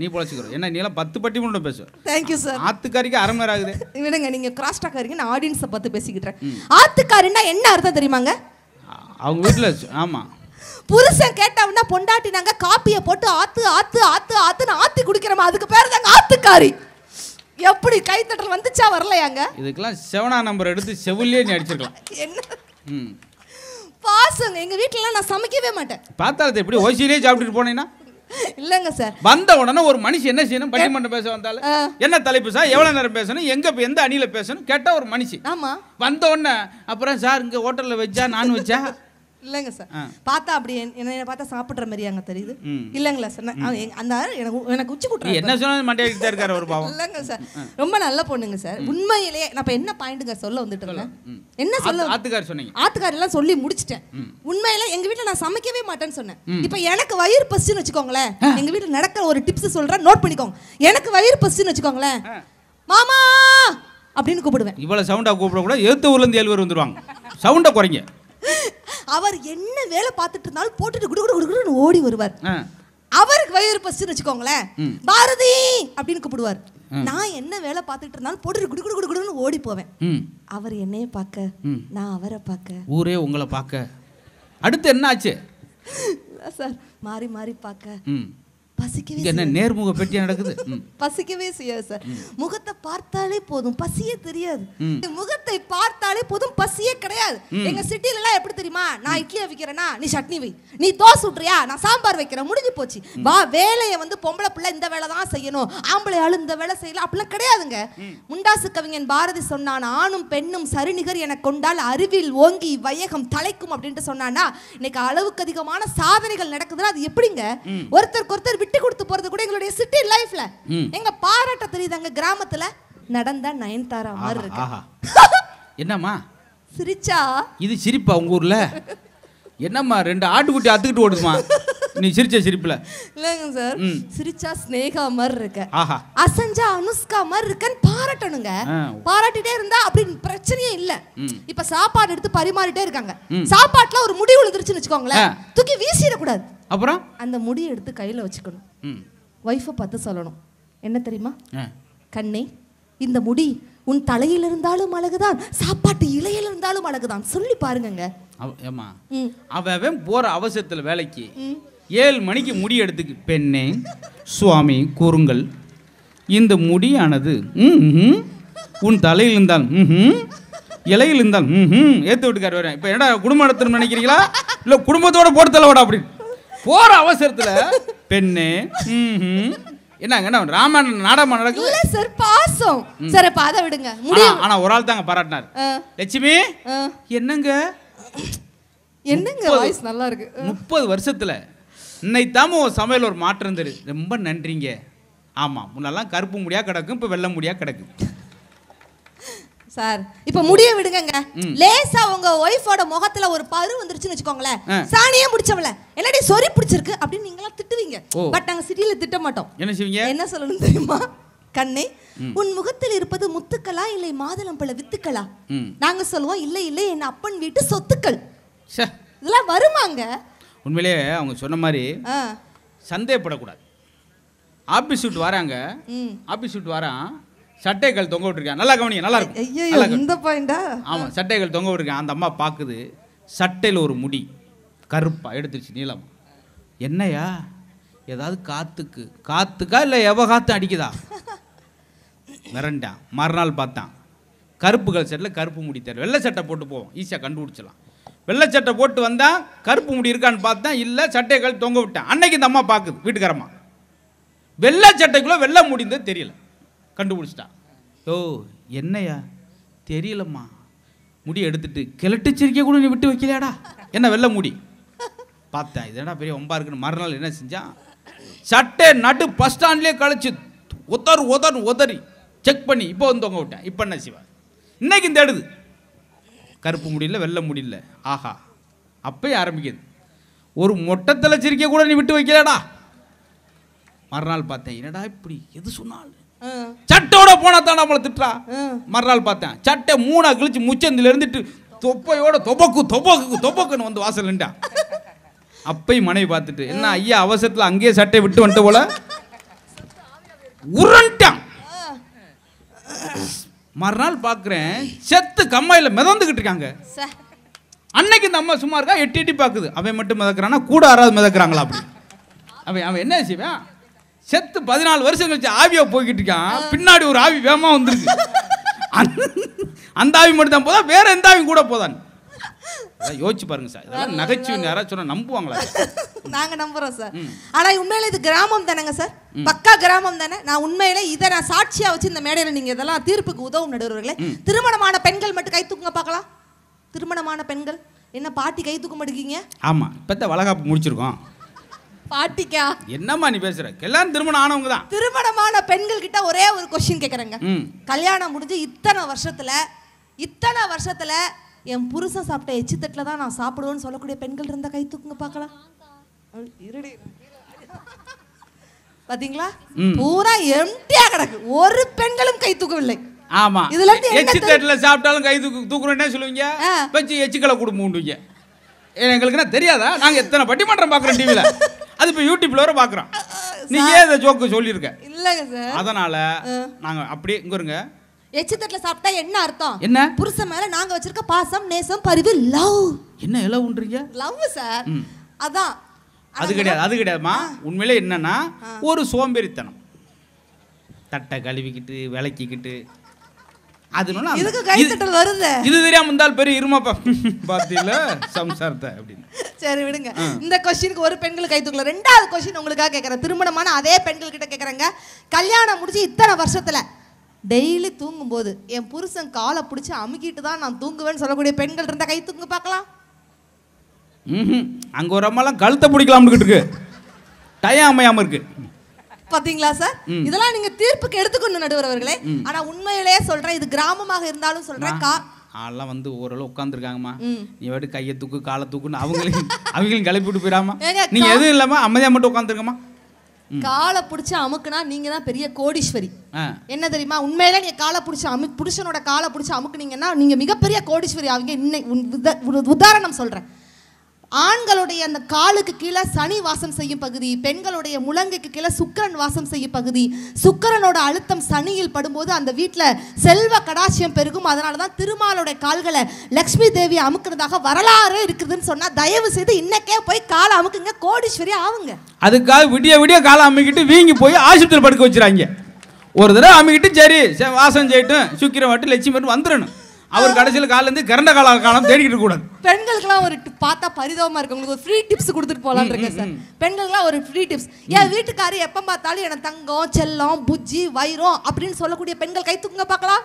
நீ பொழைச்சிக்கிறோம். என்ன நீலாம் 10 பட்டி பேசுவேன். Thank you sir. ஆத்துக்காரிக்கு அரமர் ஆகுது. விடுங்க, நீங்க கிராஸ் டாக் ஆகிறீங்க, நான் ஆடியன்ஸை பார்த்து பேசிக்கிட்டேன். ஆத்துக்காரன்னா என்ன அர்த்தம் தெரியுமாங்க? அவங்க வீட்டுல ஆமா புருஷன் கேட்டவனா பொண்டாட்டி நாங்க காப்பியை போட்டு ஆத்து ஆத்து ஆத்து ஆத்துன்னு ஆத்தி குடிக்கிறோமா, அதுக்கு பேர் தாங்க ஆத்துக்காரி. எப்படி கைத்தட்டல் வந்துச்சா வரலையாங்க? இதுக்கெல்லாம் செவனா நம்பர் எடுத்து செவிலியே நீ அடிச்சிருக்கலாம். என்ன பாசங்க, எங்க வீட்டுல நான் சமைக்கவே மாட்டேன். பார்த்தாலே எப்படி ஓசிலே சாப்பிட்டுட்டு போனீங்கன்னா? இல்லங்க சார், வந்த உடனே ஒரு மனுஷன் என்ன செய்யணும்? பட்டிமன்றம் பேச வந்தாலும் என்ன தலைப்பு சார், எவ்வளவு நேரம் பேசணும், எங்க எந்த அணியில பேசணும் கேட்டா ஒரு மனுஷன். ஆமா, வந்த உடனே அப்புறம் சார் இங்க ஹோட்டல்ல வச்சா நான் வச்சா இல்லைங்க சார். பார்த்தா அப்படி என்ன பார்த்தா சாப்பிட்ற மாதிரி அங்கே தெரியுது இல்லைங்களா சார்? அந்த எனக்கு எனக்கு உச்சி கூட்டுறேன். என்ன சொன்னாலும் மண்டையிட்டே இருக்காரு ஒரு பாவம். இல்லைங்க சார், ரொம்ப நல்ல பொண்ணுங்க சார். உண்மையிலேயே நான் இப்போ என்ன பாயிண்ட்டுங்க சொல்ல வந்துட்டு இருக்கேன்? என்ன சொல்ல ஆத்துக்கார் சொன்னீங்க? ஆத்துக்காரெல்லாம் சொல்லி முடிச்சிட்டேன். உண்மையில எங்கள் வீட்டில் நான் சமைக்கவே மாட்டேன்னு சொன்னேன். இப்போ எனக்கு வயிறு பசின்னு வச்சுக்கோங்களேன், எங்கள் வீட்டில் நடக்கிற ஒரு டிப்ஸ் சொல்கிறேன், நோட் பண்ணிக்கோங்க. எனக்கு வயிறு பசின்னு வச்சுக்கோங்களேன், மாமா அப்படின்னு கூப்பிடுவேன். இவ்வளோ சவுண்டாக கூப்பிடக்கூடாது, எழுத்து ஊர்லேருந்து 7 பேர் வந்துடுவாங்க. சவுண்டை குறைங்க. அவர் என்ன வேலை பார்த்துட்டு இருந்தாலும் போட்டுட்டு குடு குடு குடுன்னு ஓடி வருவார். அவருக்கு வயிறு பசின்னு வச்சுக்கோங்களேன், பாரதி அப்படின்னு கூப்பிடுவார். நான் என்ன வேலை பார்த்துட்டு இருந்தாலும் போட்டு குடு குடு குடுன்னு ஓடி போவேன். அவர் என்னைய பார்க்க, நான் அவரை பார்க்க, ஊரே உங்களை பார்க்க. அடுத்து என்ன ஆச்சு சார்? மாறி மாறி பார்க்க பசிக்கவே என்ன நேர்முக பெட்டியா நடக்குது. பசிக்கவே செய்யாது சார். முகத்தை பார்த்தாலே போதும் பசியே தெரியாது. முகத்தை பார்த்தாலே போதும் பசியே கிடையாது. எங்க சிட்டில எல்லாம் எப்படி தெரியுமா, நான் இட்லி வைக்கிறேனா நீ சட்னி வை, நீ தோசை ஊற்றுறியா நான் சாம்பார் வைக்கிறேன், முடிஞ்சு போச்சு. வா வேலையை வந்து பொம்பளை பிள்ளை இந்த வேலை தான் செய்யணும், ஆம்பளை ஆளு இந்த வேலை செய்யலாம் அப்படிலாம் கிடையாதுங்க. முண்டாசு கவிஞன் பாரதி சொன்னான், ஆணும் பெண்ணும் சரிநிகர் என கொண்டால் அறிவில் ஓங்கி வையகம் தலைக்கும் அப்படின்ட்டு சொன்னான்னா, இன்னைக்கு அளவுக்கு அதிகமான சாதனைகள் நடக்குதுன்னா அது எப்படிங்க? ஒருத்தருக்கு ஒருத்தர் விட்டு கொடுத்து போறது கூட எங்களுடைய சிட்டி லைஃப்ல எங்க பாராட்ட தெரியுதாங்க. கிராமத்துல நடந்தா நயன்தாரா மாதிரி இருக்கு. என்னம்மா சிரிச்சா? இது சிரிப்பா உங்க ஊர்ல? என்னம்மா ரெண்டு ஆட்டுக்குட்டி அத்துக்கிட்டு ஓடுமா நீ சிரிச்ச சிரிப்புல? இல்லங்க சார், சிரிச்சா ஸ்னேகா மாதிரி இருக்க, அசஞ்சா அனுஷ்கா மாதிரி இருக்கன்னு பாராட்டணுங்க. பாராட்டிட்டே இருந்தா அப்படின்னு பிரச்சனையே இல்ல. இப்ப சாப்பாடு எடுத்து பரிமாறிட்டே இருக்காங்க, சாப்பாட்டுல ஒரு முடி விழுந்துருச்சுன்னு வச்சுக்கோங்களேன், தூக்கி வீசிடக்கூடாது. அப்புறம் அந்த முடியை எடுத்து கையில வச்சுக்கணும். ஒய்ஃபை பார்த்து சொல்லணும், என்ன தெரியுமா கண்ணே, இந்த முடி உன் தலையில இருந்தாலும் அழகுதான், சாப்பாட்டு இலையில இருந்தாலும் அழகுதான், சொல்லி பாருங்க. அவன் போற அவசரத்துல வேலைக்கு 7 மணிக்கு முடி எடுத்துக்கு, பெண்ணே சுவாமி கூறுங்கள், இந்த முடியானது உன் தலையில் இருந்தால் இலையில் இருந்தால் ஏத்து விட்டுக்காரு வரேன். இப்போ என்னடா குடும்ப நடத்தணும்னு நினைக்கிறீங்களா? இல்லை குடும்பத்தோட போட்டு தலைவடா அப்படின்னு போற அவசரத்துல பெண்ணே என்னங்க ராமாயணம் நாடகமா நடக்குது சார். பாசம் சார், இப்ப அதை விடுங்க. ஆனா ஒரு ஆள் தாங்க பாராட்டினார், லட்சுமி என்னங்க என்னங்க வாய்ஸ் நல்லா இருக்கு. 30 வருஷத்துல இன்னைக்கு தாமோ சமையல் ஒரு மாற்றம் தரு, ரொம்ப நன்றிங்க. ஆமா முன்னெல்லாம் கருப்பு முடியா கிடக்கும், இப்ப வெள்ளை முடியா கிடக்கும் சார். இப்ப முடிய விடுங்க. லேசா உங்க ஒய்ஃபோட முகத்துல ஒரு பரு வந்துருச்சுன்னு வச்சுக்கோங்களேன், சாணியே முடிச்சவள என்னடி சொறி பிடிச்சிருக்கு அப்படின்னு நீங்களாம் திட்டுவீங்க. பட் நாங்க சிட்டியில திட்ட மாட்டோம். என்ன செய்வீங்க? என்ன சொல்லணும் தெரியுமா? கண்ணே உன் முகத்தில் இருப்பது முத்துக்களா இல்லை மாதுளம் பழ வித்துக்களா? நாங்க சொல்லுவோம் இல்லை இல்லை என் அப்பன் வீட்டு சொத்துக்கள். இதெல்லாம் வருமாங்க. உண்மையிலே அவங்க சொன்ன மாதிரி சந்தேகப்படக்கூடாது. ஆபீஸ் விட்டு வராங்க, ஆபீஸ் விட்டு வரான், சட்டைகள் தொங்க விட்டுருக்கேன், நல்லா கவனிங்க, நல்லா இருக்கும். ஆமாம் சட்டைகள் தொங்க விட்டுருக்கேன். அந்த அம்மா பார்க்குது, சட்டையில் ஒரு முடி கருப்பாக எடுத்துருச்சு நீளம். என்னையா ஏதாவது காற்றுக்கா இல்லை எவ்வளோ காற்று அடிக்குதா? மிரண்டான். மறுநாள் பார்த்தான், கருப்புகள் சட்டையில் கருப்பு முடி தரும், வெள்ளை சட்டை போட்டு போவோம் ஈஸியாக கண்டுபிடிச்சலாம். வெள்ளை சட்டை போட்டு வந்தால் கருப்பு முடி இருக்கான்னு பார்த்தேன், இல்லை சட்டைகள் தொங்க விட்டேன். அன்னைக்கு இந்த அம்மா பார்க்குது வீட்டுக்காரம்மா, வெள்ளை சட்டைக்குள்ளே வெள்ளை முடிந்தது தெரியல, கண்டுபிடிச்சிட்டா. ஓ என்னையா தெரியலம்மா, முடி எடுத்துட்டு கிழட்டு சிரிக்க கூட நீ விட்டு வைக்கலையாடா, என்ன வெள்ளை முடி பார்த்தேன் இதனா பெரிய ஒம்பா இருக்குன்னு. மறுநாள் என்ன செஞ்சான், சட்டை நடு பஸ் ஸ்டாண்ட்லேயே கழிச்சு உதறி செக் பண்ணி இப்போ வந்து தொங்க விட்டேன். இப்போ என்ன சிவா இன்னைக்கு தேடுது, கருப்பு முடியல வெள்ளை முடியல. ஆஹா அப்பயே ஆரம்பிக்குது, ஒரு மொட்டத்தில் சிரிக்க கூட நீ விட்டு வைக்கலாடா. மறுநாள் பார்த்தேன், என்னடா இப்படி எது சொன்னாலும் சட்டோட போனா தான் நம்மளை திட்டுறா. மறுநாள் பார்த்தேன், சட்டை மூணா கிழிச்சு முச்சந்தில இருந்துட்டு தொப்பையோட தொபக்கு தொபக்கு தொபக்குன்னு வந்து வாசல் நின்றா. அப்பையும் மனைவி பார்த்துட்டு, என்ன ஐயா அவசரத்தில் அங்கேயே சட்டை விட்டு வந்துட்டு போல உருண்டான். மறுநாள் பார்க்குறேன், செத்து கம்மாயில் மிதந்துக்கிட்டு இருக்காங்க. அன்னைக்கு இந்த அம்மா சும்மா இருக்கா, எட்டி எட்டி பார்க்குது. அவன் மட்டும் மிதக்கிறான்னா கூட யாராவது மிதக்கிறாங்களா அப்படி? அவன் என்ன செய்வான், செத்து 14 வருஷம் கழிச்சு ஆவியா போய்கிட்டு இருக்கான், பின்னாடி ஒரு ஆவி வேமா வந்துருக்கு. அந்த ஆவி மட்டும் தான் போதா, வேற எந்த ஆவி கூட போதான்? யோசிச்சு பாருங்க சார். இதெல்லாம் நகைச்சுவை யாராவது சொன்னா நம்புவாங்களா? நாங்க நம்புறோம் சார். ஆனா உண்மையில இது கிராமம் தானேங்க சார், பக்கா கிராமம் தானே. நான் உண்மையில இதை நான் சாட்சியா வச்சு இந்த மேடையில நீங்க இதெல்லாம் தீர்ப்புக்கு உதவும். நடுவர்களே, திருமணமான பெண்கள் மட்டும் கை தூக்குங்க பாக்கலாம். திருமணமான பெண்கள் என்ன பாட்டி கை தூக்க மாட்டேங்க? ஆமா இப்பதான் வளகாப்பு முடிச்சிருக்கோம். பாட்டிக்கா என்னம்மா நீ பேசுற? எல்லாரும் திருமணம் ஆனவங்க தான். திருமணமான பெண்கள் கிட்ட ஒரே ஒரு கொஸ்டின் கேக்குறேங்க. கல்யாணம் முடிஞ்சு இத்தனை வருஷத்துல என் புருஷன் சாப்பிட்ட எச்சி தட்டுல தான் நான் சாப்பிடுவேன்னு சொல்லக்கூடிய பெண்கள் இருந்தா கை தூக்குங்க பாக்கலாம். பாத்தீங்களா பூரா எம்டியா கிடக்கு, ஒரு பெண்களும் கை தூக்கவில்லை. ஆமா இதுல இருந்து எச்சி தட்டுல சாப்பிட்டாலும் கை தூக்குறேன்னு சொல்லுவீங்க, வச்சு எச்சிக்களை கொடுப்பீங்க. எங்களுக்குன்னா தெரியாதா? நாங்க எத்தனை பட்டிமன்றம் பாக்குறோம் டிவில, அது இப்போ யூடியூப்ல வர பார்க்குறோம். நீ ஏன் ஜோக்கு சொல்லியிருக்க? இல்லங்க சார். அதனால நாங்க அப்படியே இங்க இருங்க. எச்சத்தட்ல சாப்பிட்டா என்ன அர்த்தம்? என்ன புருஷன் மேல நாங்க வச்சிருக்க பாசம், நேசம், பரிவு, லவ். என்ன லவ்ன்றீங்க? Love sir. அதான் அது கிடையாது, அது கிடையாதுமா. உண்மையிலே என்னன்னா ஒரு சோம்பேறித்தனம், தட்டை கழுவிக்கிட்டு விளக்கிக்கிட்டு. அதனால இதுக்கு கைத்தட்டல் வருது. இது தெரியாம இருந்தால் பெரிய இருமாப்பா பாத்தீங்களா சம்சாரத்தை அப்படின்னு. சரி விடுங்க. இந்த क्वेश्चनக்கு ஒரு பெண்களுக்கு கைதுக்குள்ள ரெண்டாவது क्वेश्चन உங்களுக்காக கேக்குறேன். திருமணமான அதே பெண்கள் கிட்ட கேக்குறேங்க. கல்யாணம் முடிஞ்சு இத்தனை வருஷத்துல டெய்லி தூங்கும்போது என் புருஷன் காலை பிடிச்சி அமுக்கிட்டு தான் நான் தூங்குவேன்னு சொல்லக்கூடிய பெண்கள் இருந்தா கை தூங்க பார்க்கலாம். ம், அங்க ஒரு அம்மாலாம் கழுத்தை பிடிக்கலாம்னு கிட்டு இருக்கு, டயம் அமையாம இருக்கு. பாத்தீங்களா சார், இதெல்லாம் நீங்க தீர்ப்புக்கு எடுத்துக்கணும் நடுவர் அவர்களே. ஆனா உண்மையிலேயே சொல்றேன், இது கிராமமாக இருந்தாலும் சொல்றேன், ஆள்லாம் வந்து ஓரளவு உட்காந்துருக்காங்கம்மா. நீ வாட்டி கையை தூக்கு காலை தூக்குன்னு அவங்களையும் கிளப்பி விட்டு போயிடாமா? நீங்க எதுவும் இல்லாம அமைதியா மட்டும் உட்காந்துருக்கமா? காலை பிடிச்சி அமுக்குனா நீங்க தான் பெரிய கோடீஸ்வரி. என்ன தெரியுமா, உண்மையில நீங்க காலை பிடிச்சி புருஷனோட காலை பிடிச்சி அமுக்குனீங்கன்னா நீங்க மிகப்பெரிய கோடீஸ்வரி. அவங்க இன்னைக்கு உதாரணம் சொல்றேன், ஆண்களுடைய அந்த காலுக்கு கீழே சனி வாசம் செய்யும் பகுதி, பெண்களுடைய முழங்கைக்கு கீழே சுக்கிரன் வாசம் செய்யும் பகுதி. சுக்கிரனோட அழுத்தம் சனியில் படும்போது அந்த வீட்டில் செல்வ கடாட்சியம் பெருகும். அதனால தான் திருமாலோட கால்களை லக்ஷ்மி தேவி அமுக்குறதாக வரலாறு இருக்குதுன்னு சொன்னா தயவு செய்து இன்னைக்கே போய் காலை அமுக்குங்க, கோடீஸ்வரி ஆகுங்க. அதுக்காக விடிய விடிய காலை அமுக்கிட்டு வீங்கி போய் ஆஸ்பத்திரி படுக்க வச்சுறாங்க. ஒரு தடவை அமுக்கிட்டு சரி வாசம் செய்யட்டும், சுக்கிரன் வாட்டு லட்சுமி மட்டும் வந்துடணும். அவர் கடைசியில் காலில் இருந்து கரண்ட கால காலம் தேடிக்கிட்டு கூடாது. பெண்களுக்குலாம் ஒரு பார்த்தா பரிதாபமா இருக்கு. உங்களுக்கு ஒரு ஃப்ரீ டிப்ஸ் கொடுத்துட்டு போகலான்னு இருக்கேன் சார். பெண்களுக்குலாம் ஒரு ஃப்ரீ டிப்ஸ். என் வீட்டுக்காரி எப்போ பார்த்தாலும் எனக்கு தங்கம், செல்லம், புஜ்ஜி, வைரம் அப்படின்னு சொல்லக்கூடிய பெண்கள் கை தூக்குங்க பார்க்கலாம்.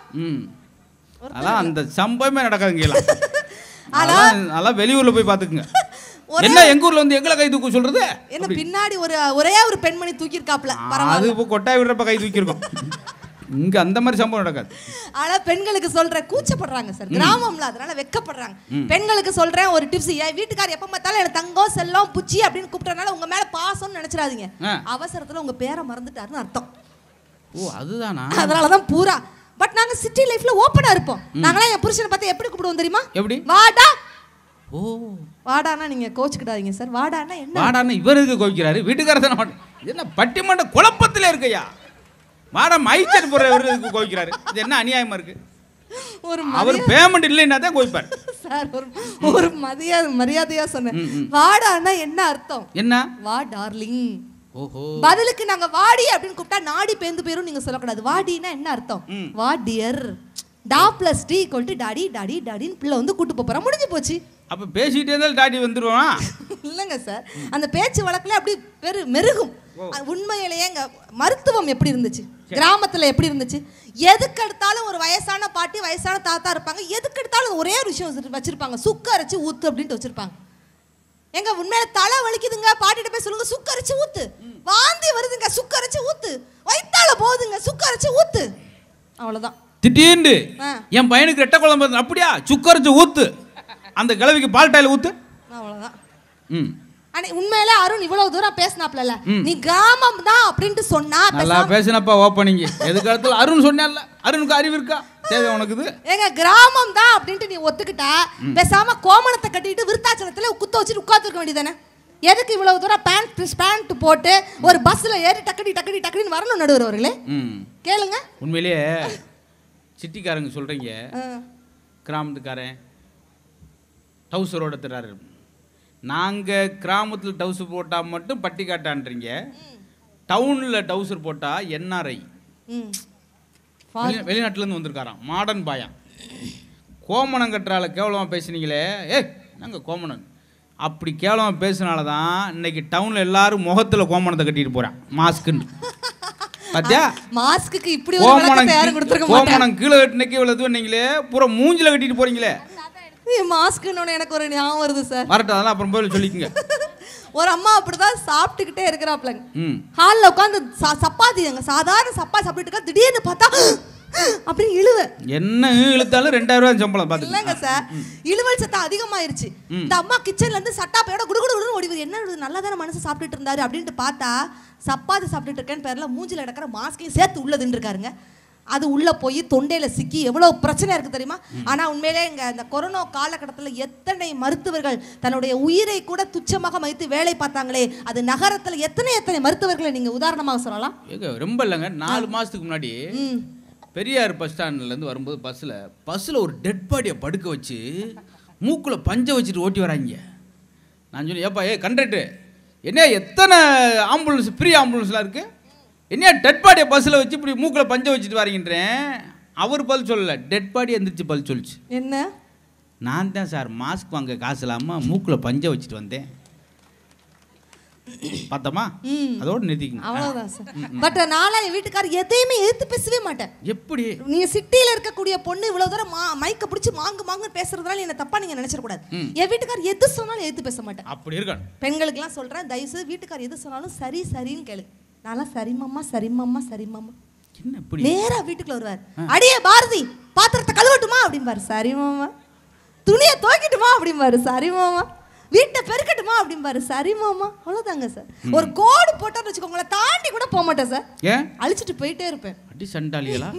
அதான் அந்த சம்பவமே நடக்காதுங்களா? அதெல்லாம் வெளியூர்ல போய் பார்த்துக்குங்க. என்ன எங்க ஊர்ல வந்து எங்களை கை தூக்க சொல்றது? என்ன பின்னாடி ஒரே ஒரு பெண்மணி தூக்கியிருக்காப்ல, அது கொட்டாய் விடுறப்ப கை தூக்கியிருக்கோம். இங்க அந்த மாதிரி சம்பவம் நடக்காது. ஆனா பெண்களுக்கு சொல்ற கூச்சப்படுறாங்க சார், கிராமம்ல, அதனால வெக்கப்படுறாங்க. பெண்களுக்கு சொல்றேன் ஒரு டிப்ஸ், வீட்டுக்காரர் எப்ப பார்த்தாலும் எனக்கு தங்கம், செல்லம், பூச்சி அப்படின்னு கூப்பிட்டனால உங்க மேல பாசம்னு நினைச்சிடாதீங்க. அவசரத்துல உங்க பேரை மறந்துட்டாருன்னு அர்த்தம். ஓ, அதுதானா? அதனாலதான் பூரா. பட் நாங்க சிட்டி லைஃப்ல ஓபனா இருப்போம். நாங்களாம் என் புருஷனை பார்த்து எப்படி கூப்பிடுவோம் தெரியுமா? எப்படி? வாடா. ஓ, வாடானா நீங்க கோச்சுக்கிடாதீங்க சார். வாடானா என்ன? வாடானா இவருக்கு கோவிக்கிறாரு, வீட்டுக்காரர் தானே. என்ன பட்டிமன்ற குழப்பத்திலே இருக்கையா? மேடம் ஐச்சர் போறவருக்கு கோவிக்கிறாரு, இது என்ன அநியாயமா இருக்கு? ஒரு அவர் பேமெண்ட் இல்லைன்னா தான் கோவிப்பார் சார். ஒரு மரியாதையா சொன்னேன், வாடானா என்ன அர்த்தம்? என்ன வா டார்லிங். ஓஹோ, பதிலுக்கு நாங்க வாடி அப்படின்னு கூப்பிட்டா நாடி பேந்து பேரும் நீங்க சொல்லக்கூடாது. வாடினா என்ன அர்த்தம்? வா டியர். டா பிளஸ் டி கொல்ட்டு டாடி டாடி டாடின்னு பிள்ளை வந்து கூட்டு போறா, முடிஞ்சு போச்சு. அப்போ பேசிட்டே இருந்தாலும் டாடி வந்துடுவானா? இல்லைங்க சார், அந்த பேச்சு வழக்கில் அப்படி மெருகும். உண்மையிலேயே மருத்துவம் எப்படி இருந்துச்சு, கிராமத்தில் எப்படி இருந்துச்சு? எதுக்கு எடுத்தாலும் ஒரு வயசான பாட்டி, வயசான தாத்தா இருப்பாங்க. எதுக்கு எடுத்தாலும் ஒரே ஒரு விஷயம் வச்சிருப்பாங்க, சுக்கு அரைச்சி ஊத்து அப்படின்ட்டு வச்சிருப்பாங்க. எங்க உண்மையில தலை வலிக்குதுங்க, பாட்டிட்டு போய் சொல்லுங்க சுக்கு அரைச்சி ஊத்து. வாந்தி வருதுங்க, சுக்கு அரைச்சி ஊத்து. வயித்தால போகுதுங்க, சுக்கு அரைச்சி ஊத்து. அவ்வளவுதான். திடீர்னு என் பையனுக்கு ரெட்டை குழம்பு, அப்படியா? சுக்கு அரைச்சி ஊத்து. அந்த கிழவிக்கு பால் டாயில் ஊத்து. அவ்வளவுதான். ம், உண்மையில அருண் இவ்வளவு தூரம் பேசினாப்ல, நீ கிராமம் தான் அப்படின்ட்டு சொன்னா நல்லா பேசினப்பா ஓப்பனிங். எதுக்காலத்துல அருண் சொன்னால, அருணுக்கு அறிவு இருக்கா? தேவை உனக்கு இது. ஏங்க கிராமம் தான் அப்படின்ட்டு நீ ஒத்துக்கிட்டா பேசாம கோமணத்தை கட்டிட்டு விருத்தாச்சலத்துல குத்த வச்சுட்டு உட்காந்துருக்க வேண்டியதானே? எதுக்கு இவ்வளவு தூரம் பேண்ட் பேண்ட் போட்டு ஒரு பஸ்ல ஏறி டக்கடி டக்கடி டக்கடின்னு வரணும் நடுவர் அவர்களே? கேளுங்க, உண்மையிலேயே சிட்டிக்காரங்க சொல்றீங்க, கிராமத்துக்காரன் டவுசரோட திறாரு. நாங்கள் கிராமத்தில் டவுசர் போட்டால் மட்டும் பட்டி காட்டான்றீங்க, டவுனில் டவுசர் போட்டால் என்ஆர்ஐ, வெளிநாட்டிலேருந்து வந்திருக்காராம், மாடர்ன் பாயம். கோமணம் கட்டுறால கேவலமாக பேசுனீங்களே, ஏ நாங்கள் கோமணன் அப்படி கேவலமாக பேசுனால தான் இன்னைக்கு டவுனில் எல்லாரும் முகத்தில் கோமணத்தை கட்டிட்டு போகிறான், மாஸ்க்குன்னு. பார்த்தியா, மாஸ்க்கு இப்படி கோமணம் கீழே கட்டினக்கே இவ்வளோ நீங்களே பூரா மூஞ்சில் கட்டிட்டு போகிறீங்களே. மாஸ்க்குன்னு எனக்கு ஒரு ஞாபகம் வருது சார். வரட்டும், அதெல்லாம் அப்புறம் போய் சொல்லிக்கங்க. ஒரு அம்மா அப்படிதான் சாப்பிட்டுக்கிட்டே இருக்கிறாப்லங்க, ஹாலில் உட்காந்து சப்பாத்தி, எங்கள் சாதாரண சப்பாத்தி சாப்பிட்டு இருக்கா, திடீர்னு பார்த்தா அப்படின்னு இழுவ. என்ன இழுத்தாலும் 2000 ரூபாய் சம்பளம் பார்த்து இல்லைங்க சார், இழுவல் சத்தம் அதிகமாயிருச்சு. இந்த அம்மா கிச்சன்ல இருந்து சட்டாப்பையோட குடுகுடுன்னு ஓடிவது, என்ன நல்லதான மனசு சாப்பிட்டுட்டு இருந்தாரு அப்படின்ட்டு பார்த்தா சப்பாத்தி சாப்பிட்டுட்டு இருக்கேன்னு பேர்ல மூஞ்சில கிடக்கிற மாஸ்கையும் சேர்த்து உள்ளதுன்னு இருக்காருங்க. அது உள்ளே போய் தொண்டையில் சிக்கி எவ்வளோ பிரச்சனை இருக்குது தெரியுமா? ஆனால் உண்மையிலே இங்கே இந்த கொரோனா காலகட்டத்தில் எத்தனை மருத்துவர்கள் தன்னுடைய உயிரை கூட துச்சமாக மதித்து வேலை பார்த்தாங்களே, அது நகரத்தில் எத்தனை மருத்துவர்களை நீங்கள் உதாரணமாக சொல்லலாம்? ரொம்ப இல்லைங்க, 4 மாதத்துக்கு முன்னாடி பெரியார் பஸ் ஸ்டாண்ட்லேருந்து வரும்போது பஸ்ஸில் ஒரு டெட் பாடியை படுக்க வச்சு மூக்கில் பஞ்சை வச்சுட்டு ஓட்டி வராங்க. நான் சொல்லி, ஏப்பா ஏ கண்டக்டர், என்ன எத்தனை ஆம்புலன்ஸ் ஃப்ரீ ஆம்புலன்ஸ்லாம் இருக்குது, என்ன டெட் பாடியை பஸ்ஸில் வச்சு இப்படி மூக்கில் பஞ்சை வச்சுட்டு வரீங்கன்றேன். அவர் பதில் சொல்லலை, டெட் பாடி எந்திரிச்சு பதில் சொல்லிச்சு, என்ன நான் தான் சார் மாஸ்க் வாங்க காசு இல்லாமல் மூக்கில் பஞ்சை வச்சுட்டு வந்தேன். பார்த்தமா அதோடு நிறுத்திக்கணும், அவ்வளோதான் சார். பட் நானும் என் வீட்டுக்காரர் எதையுமே எதிர்த்து பேசவே மாட்டேன். எப்படி நீங்கள் சிட்டியில் இருக்கக்கூடிய பொண்ணு இவ்வளோ தூரம் மைக்கை பிடிச்சி மாங்குன்னு பேசுறதுனால என்ன தப்பாக நீங்கள் நினச்சிடக்கூடாது. என் வீட்டுக்காரர் எது சொன்னாலும் எதிர்த்து பேச மாட்டேன். அப்படி இருக்க பெண்களுக்குலாம் சொல்கிறேன், தயவுசெய்து வீட்டுக்காரர் எது சொன்னாலும் சரி சரின்னு கேளு. நான்லாம் சரிமாம்மா சரிமாம்மா சரிமாம்மா நேராக வீட்டுக்குள்ள வருவார். அடியே பாரதி, பாத்திரத்தை கழுவட்டுமா அப்படிம்பாரு, சரிமாம்மா. துணியை துவைக்கட்டுமா அப்படிம்பாரு, சரிமாம்மா. வீட்டை பெருக்கட்டுமா அப்படிம்பாரு, சரிமாம்மா. அவ்வளோதாங்க சார். ஒரு கோடு போட்டோன்னு வச்சுக்கோங்களேன், தாண்டி கூட போக மாட்டேன் சார், அழிச்சிட்டு போயிட்டே இருப்பேன். அடி சண்டாளிகளா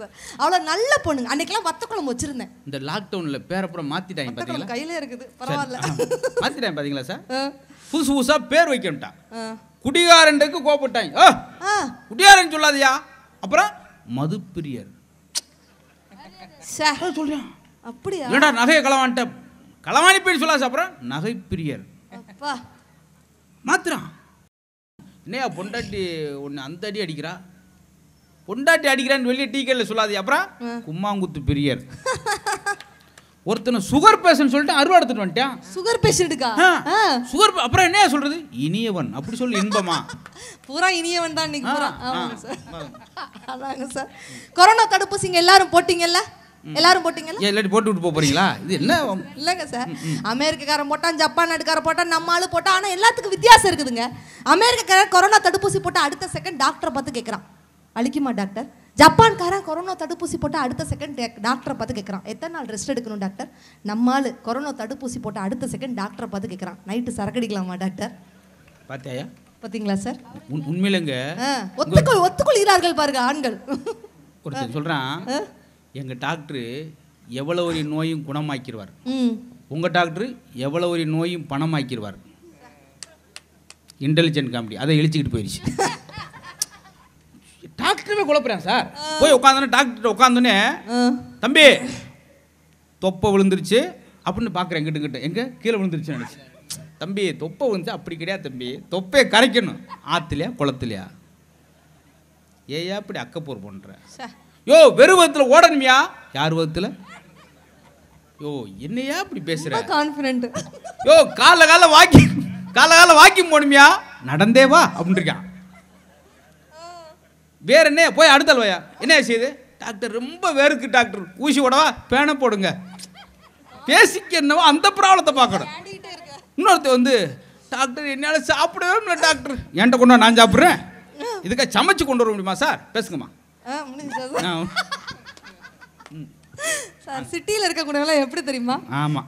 சார், அவ்வளோ நல்ல பொண்ணுங்க. அன்னைக்கெல்லாம் வத்தக்குழம்பு வச்சிருந்தேன். இந்த லாக்டவுன்ல பேரப்புறம் மாத்திட்டாங்க பார்த்தீங்களா? கையில இருக்குது, பரவாயில்ல மாத்திட்டாங்க பார்த்தீங்களா சார். புதுசு புதுசா பேர் வைக்கணும்ட்டா. குடிகாரனுக்கு கோபப்பட்டாங்க, குடிகாரன் சொல்லாதயா. அப்புறம் மதுப்பிரியர் சொல்றேன், அப்படியா இல்லடா நகையை களவான்ட்ட களவாணி பேர் சொல்லாச்சு. அப்புறம் நகைப்பிரியர் மாத்திரம். என்னையா பொண்டாட்டி ஒன்று அந்த அடி அடிக்கிறா, பொண்டாட்டி அடிக்கிறான்னு வெளியே டீக்கெட்டில் சொல்லாதே. அப்புறம் கும்மாங்குத்து பிரியர். ஒருத்தனை சுகர் பேஷண்ட் சொல்லிட்டு அறுவா எடுத்துட்டு வந்துட்டேன். சுகர் பேஷண்ட்டுக்கா சுகர்? அப்புறம் என்ன சொல்றது, இனியவன் அப்படி சொல்லி இன்பமா பூரா இனியவன் தான் இன்னைக்கு பூரா. அதாங்க சார். கொரோனா தடுப்பூசிங்க எல்லாரும் போட்டீங்கல்ல? எல்லாரும் போட்டீங்களா? எல்லாரும் போட்டு விட்டு போறீங்களா? இது என்ன இல்லைங்க சார், அமெரிக்காரன் போட்டான், ஜப்பான் நாட்டுக்காரன் போட்டான், நம்ம ஆளு போட்டான். ஆனால் எல்லாத்துக்கும் வித்தியாசம் இருக்குதுங்க. அமெரிக்காரன் கொரோனா தடுப்பூசி போட்டால் அடுத்த செகண்ட் டாக்டரை பார்த்து கேட்குறான், அழிக்குமா டாக்டர்? ஜப்பான்காரன் கொரோனா தடுப்பூசி போட்டால் அடுத்த செகண்ட் டாக்டரை பார்த்து கேட்குறான், எத்தனை நாள் ரெஸ்ட் எடுக்கணும் டாக்டர்? நம்மால் கொரோனா தடுப்பூசி போட்டால் அடுத்த செகண்ட் டாக்டரை பார்த்து கேட்குறான், நைட்டு சரக்கடிக்கலாமா டாக்டர்? பார்த்தாயா, பார்த்தீங்களா சார்? உண்மையிலங்க ஒத்துக்கொள்கிறார்கள் பாருங்க ஆண்கள். ஒருத்தன் சொல்கிறான், எங்கள் டாக்டரு எவ்வளோ ஒரு நோயும் குணமாக்கிடுவார், உங்கள் டாக்டரு எவ்வளோ ஒரு நோயும் பணமாக்கிடுவார். இன்டெலிஜென்ட் காமெடி அதை இழிச்சிக்கிட்டு போயிடுச்சு. டாக்டருமே குழப்பறேன் சார். போய் உட்காந்தோன்னே டாக்டர் உட்காந்தோன்னே, தம்பி தொப்பை விழுந்துருச்சு அப்படின்னு பார்க்குறேன். எங்கிட்ட எங்கே கீழே விழுந்துருச்சுன்னு நினச்சி, தம்பி தொப்பை விழுந்துச்சு அப்படி கிடையாது தம்பி, தொப்பையை கரைக்கணும். ஆற்றுலையா குளத்துலையா? ஏயா இப்படி அக்கப்போர் பண்ணுற? யோ வெறும் விதத்தில் ஓடணுமியா? யார் விதத்தில்? யோ என்னையா இப்படி பேசுகிற கான்ஃபிடென்ட்? யோ காலைல வாக்கிங் போகணுமியா? நடந்தே வா அப்படின்னு இருக்கான். வேற என்ன போய் அடுத்தால் வாயா, என்ன செய்யுது டாக்டர்? ரொம்ப வேருக்கு டாக்டர் ஊசி போடவா? பேனை போடுங்க. பேசிக்க என்னவோ அந்த ப்ராப்ளத்தை பார்க்கணும். இன்னொருத்தர் வந்து, டாக்டர் என்னால் சாப்பிடவே முடியல டாக்டர். என்கிட்ட கொண்டு நான் சாப்பிட்றேன், இதுக்காக சமைச்சு கொண்டு வர முடியுமா சார்? பேசுங்கம்மா. சார் சிட்டியில் இருக்கக்கூடிய எப்படி தெரியுமா? ஆமாம்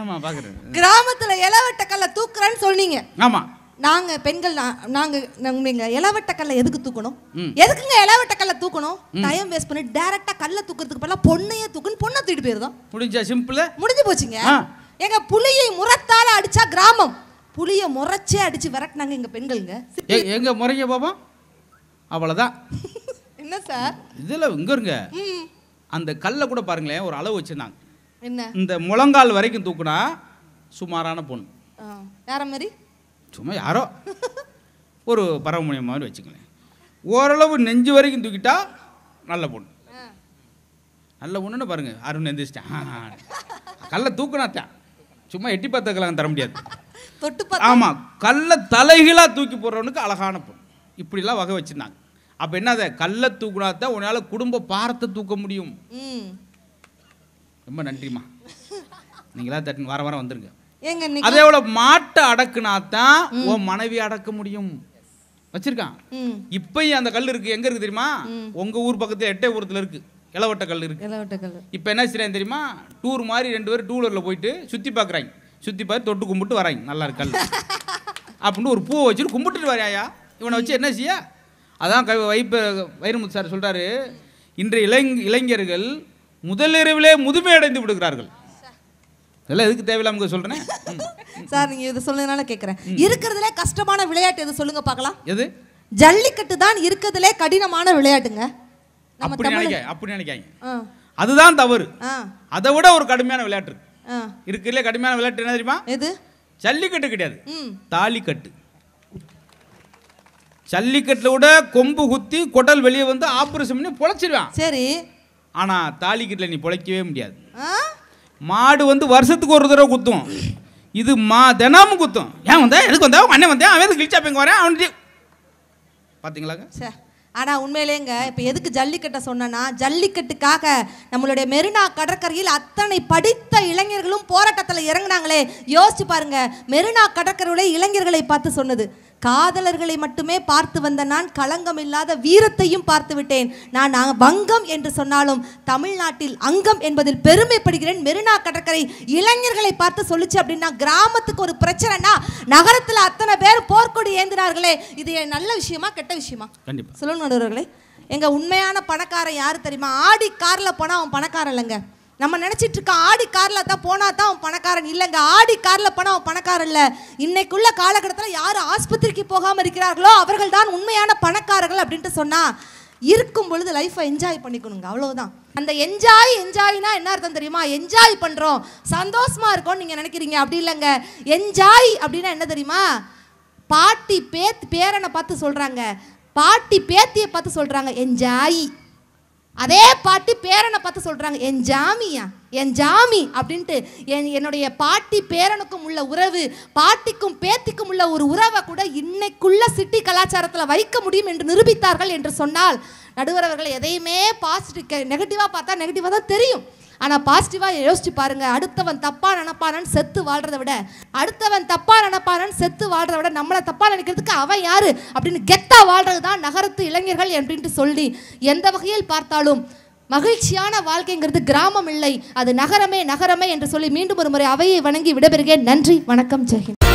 ஆமாம் பார்க்குறேன். கிராமத்தில் இளவட்டக்கல்ல தூக்குறேன்னு சொன்னீங்க. ஆமாம், நாங்க பெண்கள் நாங்க இளவட்ட கல்லை எதுக்கு தூக்கணும்? எதுக்குங்க இளவட்ட கல்லை தூக்கணும்? டைம் வேஸ்ட் பண்ணி டைரக்டா கல்லை தூக்குறதுக்கு பதிலா பொண்ணையே தூக்குன்னு பொண்ணை தூக்கிட்டு போயிருந்தோம். முடிஞ்சா சிம்பிள் முடிஞ்சு போச்சுங்க. எங்க புளியை முறத்தால அடிச்சா கிராமம், புளியை முறைச்சே அடிச்சு விரட்டினாங்க எங்க பெண்களுங்க. எங்க முறைங்க பாபா? அவ்வளவுதான். என்ன சார் இதுல இங்க இருங்க, அந்த கல்லை கூட பாருங்களேன், ஒரு அளவு வச்சிருந்தாங்க. என்ன இந்த முழங்கால் வரைக்கும் தூக்குனா சுமாரான பொண்ணு. வேற மாதிரி சும்மா யாரோ ஒரு பரவமுனைய மாதிரி வச்சுக்கலேன். ஓரளவு நெஞ்சு வரைக்கும் தூக்கிட்டா நல்ல பொண்ணு. நல்ல பொண்ணுன்னு பாருங்கள், அருண் எந்திரிச்சிட்டேன். கல்லை தூக்குனாத்தான் சும்மா எட்டி பார்த்துக்கலாம், தர முடியாது. ஆமாம், கல்லை தலைகளாக தூக்கி போடுறவனுக்கு அழகான பொண்ணு. இப்படிலாம் வகை வச்சுருந்தாங்க. அப்போ என்னது, கல்லை தூக்குனாத்தான் உன்னால் குடும்ப பாரத்தை தூக்க முடியும். ரொம்ப நன்றிம்மா, நீங்களா தட்டு வார வாரம் வந்துருங்க. அதே போல மாட்டை அடக்குனாத்தான் உன் மனைவி அடக்க முடியும். வச்சிருக்கான். இப்பயும் அந்த கல் இருக்கு. எங்க இருக்கு தெரியுமா? உங்க ஊர் பக்கத்துல எட்டயபுரத்துல இருக்கு, இளவட்ட கல் இருக்கு. இப்ப என்ன செய்யறாங்க தெரியுமா? டூர் மாதிரி 2 பேரும் டூ வீலர்ல போயிட்டு சுத்தி பாக்குறாங்க. சுத்தி பார்த்து தொட்டு கும்பிட்டு வராங்க, நல்லா இருக்கு கல் அப்படின்னு ஒரு பூவை வச்சுட்டு கும்பிட்டுட்டு வரையா. இவனை வச்சு என்ன செய்ய, அதான் கவி வைரமுத்து சார் சொல்கிறாரு, இன்றைய இளைஞர்கள் முதலிரவிலே முதுமை அடைந்து விடுகிறார்கள். இதெல்லாம் எதுக்கு தேவையில்லாமல் சொல்கிறேன் சார், நீங்கள் இது சொல்லுறதுனால கேட்குறேன். இருக்கிறதுலே கஷ்டமான விளையாட்டு எது சொல்லுங்க பார்க்கலாம். எது? ஜல்லிக்கட்டு தான் இருக்கிறதுலே கடினமான விளையாட்டுங்க. அப்படி நினைக்காங்க, அதுதான் தவறு. அதை விட ஒரு கடுமையான விளையாட்டு இருக்குல்ல. கடுமையான விளையாட்டு என்ன தெரியுமா? எது? ஜல்லிக்கட்டு கிடையாது, தாலிக்கட்டு. ஜல்லிக்கட்டில் விட கொம்பு குத்தி குடல் வெளியே வந்து ஆபரேஷன் பண்ணி பொழைச்சிடுவான். சரி. ஆனால் தாலிக்கட்டில் நீ பொழைக்கவே முடியாது. மாடு வந்து வருஷத்துக்கு ஒரு தடவை குத்தும், இது தினமும் குத்தும். ஏன் வந்தேன், எதுக்கு வந்தேன், உங்கள் அண்ணன் வந்தேன், அவன் கிழிச்சா போய் வரேன் அவனுக்கு. பார்த்தீங்களாங்க சார். ஆனால் உண்மையிலேங்க இப்போ எதுக்கு ஜல்லிக்கட்டை சொன்னேன்னா, ஜல்லிக்கட்டுக்காக நம்மளுடைய மெரினா கடற்கரையில் அத்தனை படித்த இளைஞர்களும் போராட்டத்தில் இறங்கினாங்களே. யோசிச்சு பாருங்க, மெரினா கடற்கரையில் இளைஞர்களை பார்த்து சொன்னது, காதலர்களை மட்டுமே பார்த்து வந்த நான் களங்கம் இல்லாத வீரத்தையும் பார்த்து விட்டேன். நான் வங்கம் என்று சொன்னாலும் தமிழ்நாட்டில் அங்கம் என்பதில் பெருமைப்படுகிறேன். மெரினா கடற்கரை இளைஞர்களை பார்த்து சொல்லிச்சு அப்படின்னா, கிராமத்துக்கு ஒரு பிரச்சனைனா நகரத்தில் அத்தனை பேர் போர்க்கொடி ஏந்தினார்களே, இது நல்ல விஷயமா கெட்ட விஷயமா? கண்டிப்பாக சொல்லுங்க நடுவர்களே. எங்கள் உண்மையான பணக்காரன் யார் தெரியுமா? ஆடி காரில் போனால் அவன் பணக்காரன் இல்லைங்க. நம்ம நினச்சிட்டு இருக்கான் ஆடி காரில் தான் போனால் தான் அவன் பணக்காரன். இல்லைங்க, ஆடி காரில் போனால் அவன் பணக்காரன் இல்லை. இன்னைக்குள்ள காலகட்டத்தில் யார் ஆஸ்பத்திரிக்கு போகாமல் இருக்கிறார்களோ அவர்கள் தான் உண்மையான பணக்காரர்கள் அப்படின்ட்டு சொன்னால், இருக்கும் பொழுது லைஃப்பை என்ஜாய் பண்ணிக்கணுங்க, அவ்வளோதான். அந்த என்ஜாய்னா என்ன அர்த்தம் தெரியுமா? என்ஜாய் பண்ணுறோம், சந்தோஷமாக இருக்கோம்னு நீங்கள் நினைக்கிறீங்க, அப்படி இல்லைங்க. என்ஜாய் அப்படின்னா என்ன தெரியுமா? பாட்டி பேரனை பார்த்து சொல்கிறாங்க, பாட்டி பேத்தியை பார்த்து சொல்கிறாங்க என்ஜாய். அதே பாட்டி பேரனை பார்த்து சொல்கிறாங்க என் ஜாமியா, என் ஜாமி அப்படின்ட்டு. என்னுடைய பாட்டி பேரனுக்கும் உள்ள உறவு, பாட்டிக்கும் பேத்திக்கும் உள்ள ஒரு உறவை கூட இன்னைக்குள்ள சிட்டி கலாச்சாரத்தில் வைக்க முடியும் என்று நிரூபித்தார்கள் என்று சொன்னால், நடுவரவர்கள் எதையுமே நெகட்டிவாக பார்த்தா நெகட்டிவாக தான் தெரியும். ஆனால் பாசிட்டிவாக யோசிச்சு பாருங்கள். அடுத்தவன் தப்பாக நினப்பானன்னு செத்து வாழ்கிறத விட, நம்மளை தப்பாக நினைக்கிறதுக்கு அவன் யார் அப்படின்னு கெத்தாக வாழ்கிறது தான் நகரத்து இளைஞர்கள் அப்படின்ட்டு சொல்லி, எந்த வகையில் பார்த்தாலும் மகிழ்ச்சியான வாழ்க்கைங்கிறது கிராமம் இல்லை, அது நகரமே நகரமே என்று சொல்லி மீண்டும் ஒரு முறை அவையை வணங்கி விடைபெறுகிறேன். நன்றி, வணக்கம், ஜெய்.